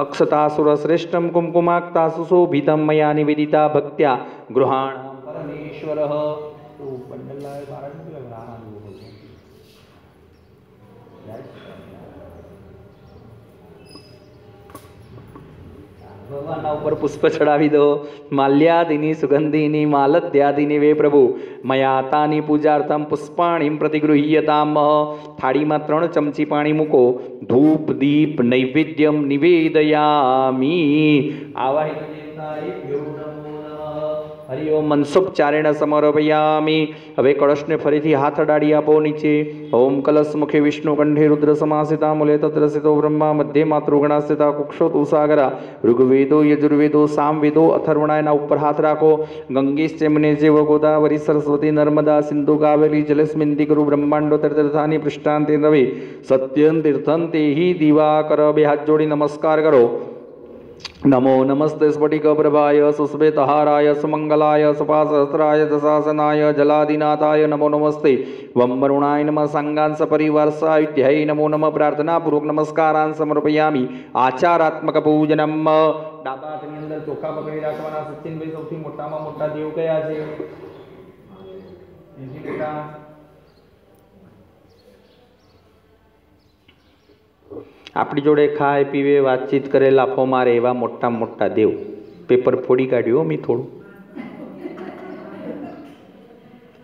अक्षता सुरश्रेष्ठम कुमकुमाक्ता सुशोभितम मया निवेदिता भक्त्या गृहाण परमेश्वरः। भगवान ऊपर पुष्प चढ़ावी दो। माल्यादिनी सुगंधिनी मालत्यादिनी वे प्रभु मयातानी पूजार्थम पुष्पाणी प्रतिगृह्यताम। थाड़ी में 3 चमची पाणी मूको। धूप दीप नैवेद्यम निवेदयामी। हरिओम मनसोपचारेण समर्पयामि। हवे कलश ने फरीथी हाथ अडाड़ी आपो नीचे। ओम कलश मुखे विष्णु कंठे रुद्र समासिता मूले तत्र स्थितो ब्रह्मा मध्ये मातृगणा स्थिता कुक्षोतु सागरा ऋग्वेदो यजुर्वेदो सामवेदो अथर्वणायना ऊपर हाथ राखो। गंगेश जमुने जैव गोदावरी सरस्वती नर्मदा सिंधु कावेरी जलस्मिन् दिगु ब्रह्मांडो तीर्थानि पृष्ठान्ते रवि सत्यं तीर्थं तेहि दिवाकर। बे हाथ जोड़ी नमस्कार करो। नमो नमस्ते स्फटिक प्रभाय सुश्वेतहाराय सुमंगलाय सुपासहस्राय दशासनाय जलादिनाथाय नमो नमस्ते। वम वरुणाय नमः संगांस परिवर्षाय नमो नमः। प्रार्थनापूर्वक नमस्कारान् समर्पयामि। आचारात्मक पूजनम। डाबा हाथनी अंदर चोखा पकड़ी राखवाना। सचिनभाई સૌથી મોટામાં મોટા દેવ કયા છે? आपड़ी जोड़े खाए पीवे बातचीत करे लाफो मारे एवा मोटा मोटा देव। पेपर फोड़ी काढ़्यो मी थोड़ू।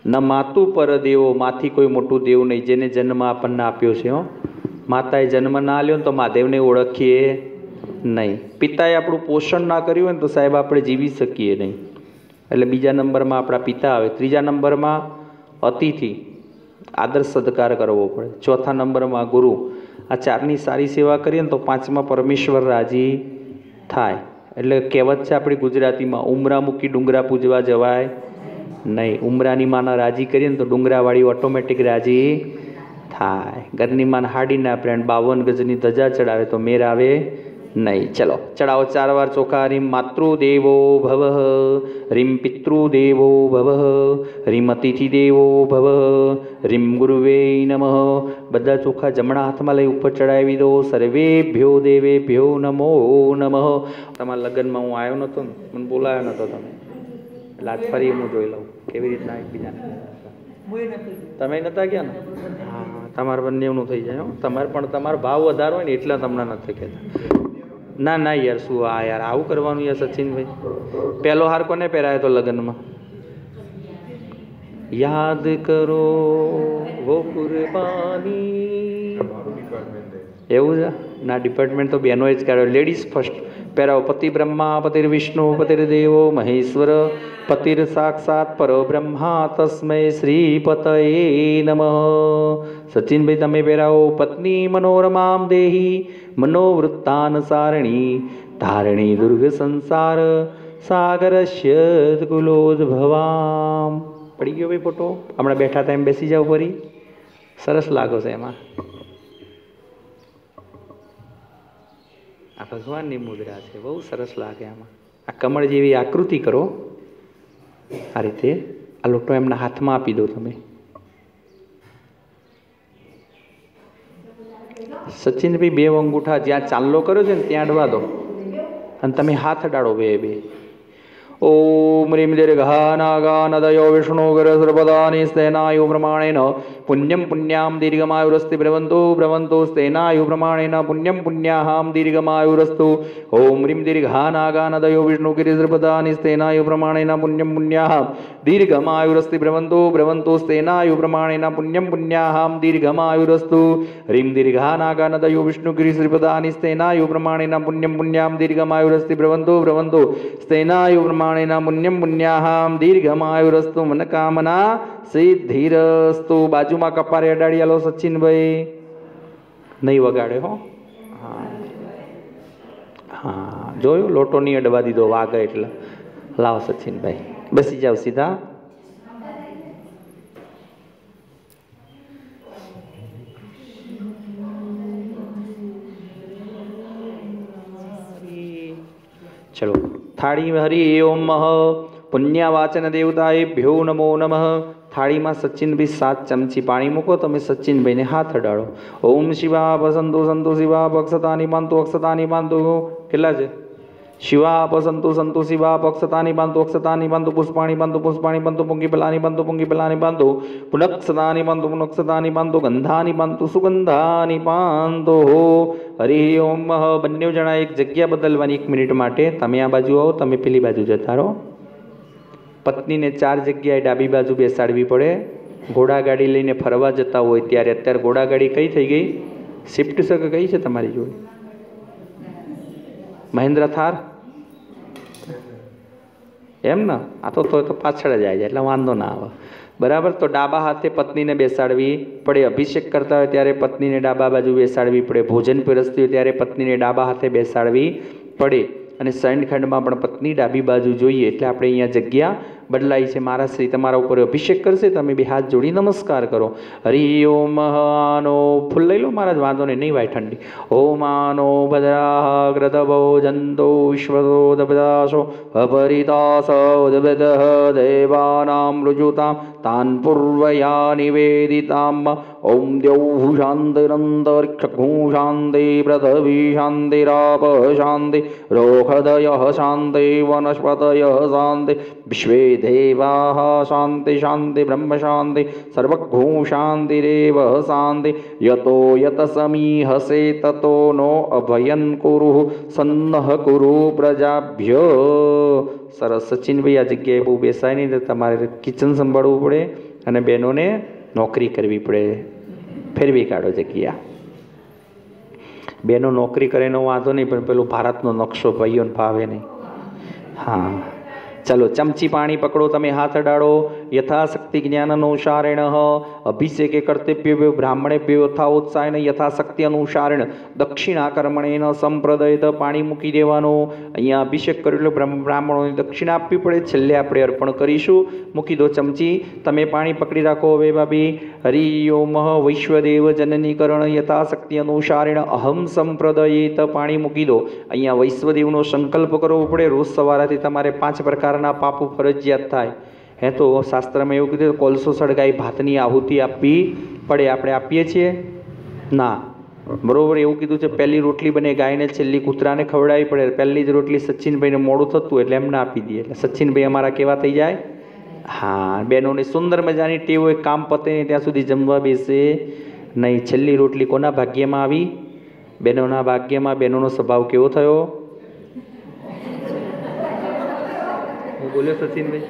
न मातु पर देवो माथी कोई मोटू देव नहीं जेने जन्म आपने आप्यो छे। हो माताए जन्म ना लियो तो महादेव ने ओळखीए नहीं। पिताए आपणुं पोषण ना कर्युं होय तो साहेब आपणे जीवी सकीए नहीं। एटले बीजा नंबर में आपड़ा पिता आवे। त्रीजा नंबर में अतिथि आदर सत्कार करवो पड़े। चौथा नंबर में गुरु। आ चारनी सारी सेवा करिए तो 5मा परमेश्वर राजी थाय। एटले कहेवत छे आपणी गुजराती में उमरा मूकी डूंगरा पूजवा जवाय नहीं। उमरानी माना राजी करिए तो डूंगरावाड़ी ऑटोमेटिक राजी थाय। घरनी मान हाडीना फ्रेंड 52 गजनी धजा चढ़ावे तो मेर आवे नहीं। चलो चढ़ाओ 4 बार चोखा। ह्रीम मातृदेवो भवः ह्रीम पितृदेवो भवः ह्रीम अतिथिदेवो भवः ह्रीम गुरुवे नमः। बधा चोखा जमणा हाथ में लई ऊपर चढ़ावी दो। सर्वेभ्यो देवेभ्यो नमो नमः। तमारा लग्न में हूँ आयो नतो ने मने बोलायो नतो तमे एटले आज फरी हूँ जोई लऊं केवी रीतना एकबीजा तमे नता गया ने। हाँ तमार बन्नेवनुं थई जाय। हो तमार पण तमार भाव वधारो होय ने एटला तमने नथी कहेता। ना ना यार शू आ यार आव करवानुं यार। सचिन भाई पहलो हार कोने पहरायो तो लगन में? याद करो वो कुर्बानी एवं ना डिपार्टमेंट तो बहनों ज काढ्यो। Ladies first पहराओ। पति ब्रह्मा पतिर्विष्णु पतिर्देवो महेश्वर पतिर साक्षात परो ब्रह्मा तस्मय श्री पतये नमः। सचिन भाई तमे पहराओ। पत्नी मनोरमां देही मनोवृत्तान सारणी धारणी दुर्ग संसार सागरस्य कुलोद्भवाम। पड़ी गयो भाई फोटो? हमणां बैठा था एम बेसी जाओ फरी। सरस लागो छे एमां। आ भगवान की मुद्रा है बहुत सरस लगे। आम आ कमल जेवी आकृति करो। आ रीते आ लोटो एमना हाथ में आपी दो। तमे सचिन भाई 2 अंगूठा ज्यां चांलो कर्यो छे त्यां अडवा दो अने तमे हाथ अडाड़ो बे बे। ओम ह्रीं दीर्घानागानदयो विष्णुगरसर्वदानि स्तेनायु प्रमाणेन पुण्यं पुण्यां दीर्घमायुरस्ति भ्रवन्तो भ्रवन्तो स्तेनायु प्रमाणेन पुण्यं पुण्याहां दीर्घमायुरस्तु। ओम ह्रीं दीर्घानागानदयो विष्णुगिरिसर्वदानि स्तेनायु प्रमाणेन पुण्यं पुण्याहां दीर्घमायुरस्ति भ्रवन्तो भ्रवन्तो स्तेनायु प्रमाणेन पुण्यं पुण्याहां दीर्घमायुरस्तु। ह्रीं दीर्घानागानदयो विष्णुगिरिसर्वदानि स्तेनायु प्रमाणेन पुण्यं पुण्यां दीर्घमायुरस्ति भ्रवन्तो भ्रवन्तो स्तेनायु पुण्यं पुण्याहां दीर्घमायुरस्तु मनोकामना सिद्धिरस्तु। बाजू में कपारे अडाड़ी आलो। सचिन भाई नहीं वगाड़े हो। हाँ हाँ जोयो लोटो नहीं अडवा दीधो वागे एटले लाओ सचिन भाई बसी जाओ सीधा। चलो थाड़ी में हरि ओम मह पुण्यावाचन देवताए भ्यो नमो नमः। थाड़ी में सचिन भाई 7 चमची पानी मूको। तमे सचिन भाई ने हाथ अडाड़ो। ओम शिवा पसंतो संतो शिवा पक्षता निमांतो अक्षता निमांतो केला छे। शिवा पसंतो संतो शिवा पक्षता निमांतो पुष्पाणी बंतो पुंगी पलानी बंतो पुनक्षता निमांतो पुनक्षता निमांतो गंधा निमांतो सुगंधा निमांतो। हरि ओम मह। बन्ने जना एक जग्या बदलवानी 1 मिनिट माटे तमे आ बाजू आओ, तमे पेली बाजू जता रहो। पत्नी ने 4 जग्याए डाबी बाजू बेसाड़वी पड़े। घोड़ागाड़ी लईने फरवा जता होय त्यारे अत्यारे घोड़ागाड़ी कई थई गई? स्विफ्ट से कई छे तमारी जोड़े? महेन्द्र थार एम ना? आ तो पाछळ ज आई जाय एटले वांधो ना आवे। बराबर। तो डाबा हाथे पत्नी ने बेसाड़वी पड़े। अभिषेक करता हो त्यारे पत्नी ने डाबा बाजू बेसाड़वी पड़े। भोजन पीरसती हो त्यारे पत्नी ने डाबा हाथे बेसाड़वी पड़े। अने शयनखंड में पण पत्नी डाबी बाजू जोईए। एटले आपणे अहींया जग्या बदलाई छे। महाराज श्री तमारा उपर अभिषेक करशे। तमे बे हाथ जोड़ी नमस्कार करो। हरि ओम आनो फूल लई लो महाराज, वांधो नहीं वाय ठंडी। ओम आनो भद्राः क्रतवो जंतो विश्वतो दब्दासो अपरितासो दब्दः देवानां रुजुतां तान् पूर्वया निवेदितां। ओम द्यौः शान्तिरन्तरिक्षं शान्तिः पृथिवी शान्तिरापः शान्तिः रोगदयः शान्तिः वनस्पतयः शान्तिः विश्वे देवाः शान्तिः शान्तिः ब्रह्म शान्तिः सर्वं शान्तिरेव शान्तिः। यतो यतसमीहसे ततो नो अभयं कुरुः सन्नः कुरुः प्रजाभ्यो। सरस सचिन भाई आ जग्याए बहु बेसाय नहीं तो तमारे किचन संभाळवू पड़े अने बहनों ने नौकरी करवी पड़े। फेरवी काढो जग्या। बहनों नौकरी करे नो वांधो नहीं पण पेलो भारतनो नक्शो भाईओने भावे नहीं। हाँ चलो चमची पानी पकड़ो, तमे हाथ अडाड़ो। यथाशक्ति ज्ञान अनुसारेण अभिषेके करते पीव्यो ब्राह्मणे पीव्यो था उत्साहेन यथाशक्ति अनुसारेण दक्षिणाकर्मणेन संप्रदयत। पाणी मूकी देवानो। अहींया अभिषेक करेलो ब्राह्मणोने दक्षिणा आपवी पड़े। छेल्ले आपणे अर्पण करीशुं। मूकी दो चमची। तमे पाणी पकड़ी राखो। हवे भाभी हरि ओम वैश्वदेव जननी करण यथाशक्ति अनुसारेण अहम संप्रदयेत। पाणी मूकी दो। अहींया वैश्वदेवनो संकल्प करवो पड़े। रोज सवारथी तमारे 5 प्रकार पापो फरजियात थाय। हे तो शास्त्र में एवुं कीधुं कोलसो सळगाई भातनी आहुति आपवी पड़े। आपणे आपीए छीए ना? बरोबर एवुं कीधुं छे। पहेली रोटली बने गायने, छेल्ली कूतराने खवडावी पड़े। पहेली ज रोटली सचिनभाईने मोडुं थतुं एटले एमने आपी दीए एटले सचिनभाई अमारा केवा थई जाय। हाँ बहनोने सुंदर मजानी टेव होय। काम पते नहीं त्यां सुधी जमवा बेसे नहीं। छेल्ली रोटली कोना भाग्यमां आवी? बहनोना भाग्यमां। बहनोनो स्वभाव केवो थयो? बोलो सचिन भाई।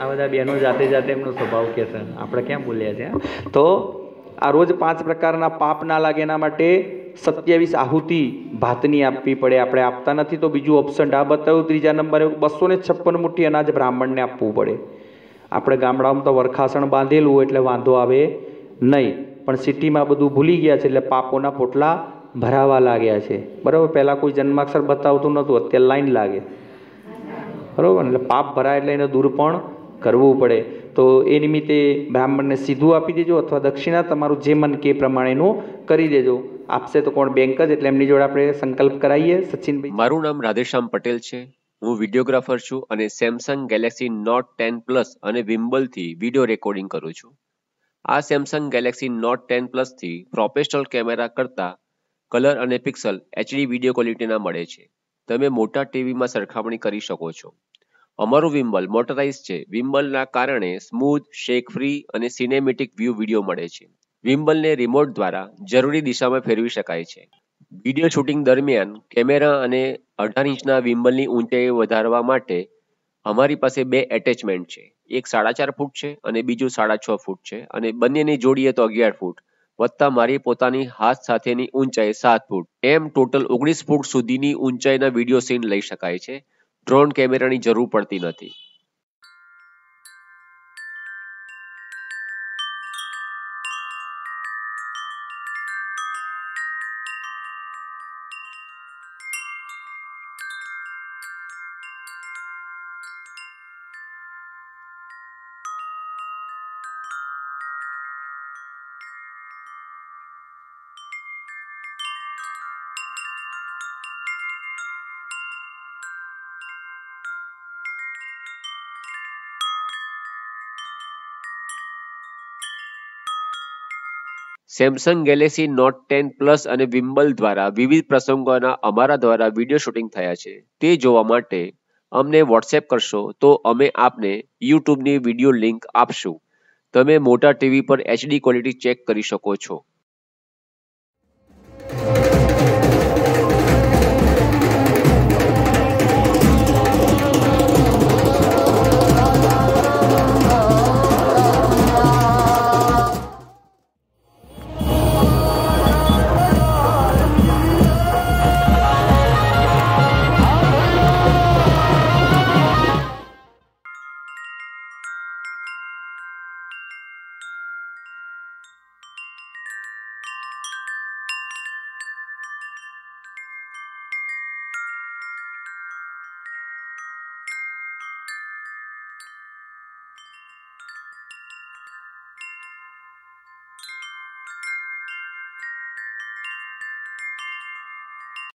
आ बधा बहनों जाते जाते एमनो स्वभाव कहते हैं। आप क्या बोलिया थे? तो आ रोज 5 प्रकारना पाप ना लगे ना माटे 27 आहुति भातनी आपवी पड़े। आपणे आपता नथी तो बीजू ऑप्शन आ बताव्युं। 3जा नंबरे 256 मुट्ठी अनाज ब्राह्मण ने आपवू पड़े। आपणे गामडामां तो वरखासण बांधेलुं एटले वांधो आवे नहीं, पण सिटी में बधुं भूली गया छे एटले पापोना पोटला भरावा लाग्या छे। बरोबर। पहेला कोई जन्माक्षर बतावतुं नहोतुं, अत्यारे लाइन लागे। बराबर। एटले पाप भराय एटले एने दूर पण करवुं पड़े। तो ए निमित्ते ब्राह्मण ने सीधुं आपी देजो अथवा दक्षिणा तमारुं जे मन के प्रमाणेनुं करी देजो। आपसे तो कोण बैंक ज एटले एमनी जोडे आपणे संकल्प कराईए। सचिन भाई मारुं नाम राधेश्याम पटेल छे। हूँ विडियोग्राफर छूँ अने सैमसंग गैलेक्सी नोट 10+ अने विम्बल थी विडियो रेकॉर्डिंग करूँ छूँ। आ सैमसंग गैलेक्सी नोट 10+ थी प्रोफेशनल कैमेरा करता कलर अने पिक्सल HD विडियो क्वॉलिटीना मळे छे। तमे मोटा टीवी में सरखामणी करी शको छो। अमरु विम्बल मोटराइज छे। विम्बल ना कारणे स्मूथ, शेक फ्री अने सिनेमेटिक व्यू विडियो मळे छे। विम्बल ने रिमोट द्वारा जरूरी दिशा में फेरवी शकाय छे। विडियो शूटिंग दरमियान कैमेरा अने 18 इंचना विम्बलनी ऊंचाई वधारवा माटे अमारी पासे 2 एटेचमेंट छे। एक 4.5 फूट छे अने बीजू 6.5 फूट छे अने बंनेनी जोड़ीए तो 11 फूट वत्ता मारी पोतानी हाथ साथेनी ऊंचाई 7 फूट एम टोटल 19 फूट सुधीनी ऊंचाईना विडियो सीन लई शकाय छे। ड्रोन कैमेरानी जरूर पड़ती नथी। सैमसंग गैलेक्सी नोट 10 प्लस अने विम्बल द्वारा विविध प्रसंगोना अमारा द्वारा वीडियो शूटिंग थया छे ते जोवा माटे अमने व्हाट्सएप करशो तो अमे आपने यूट्यूबनी वीडियो लिंक आपशुं। तमे मोटा टीवी पर HD क्वॉलिटी चेक करी शको छो।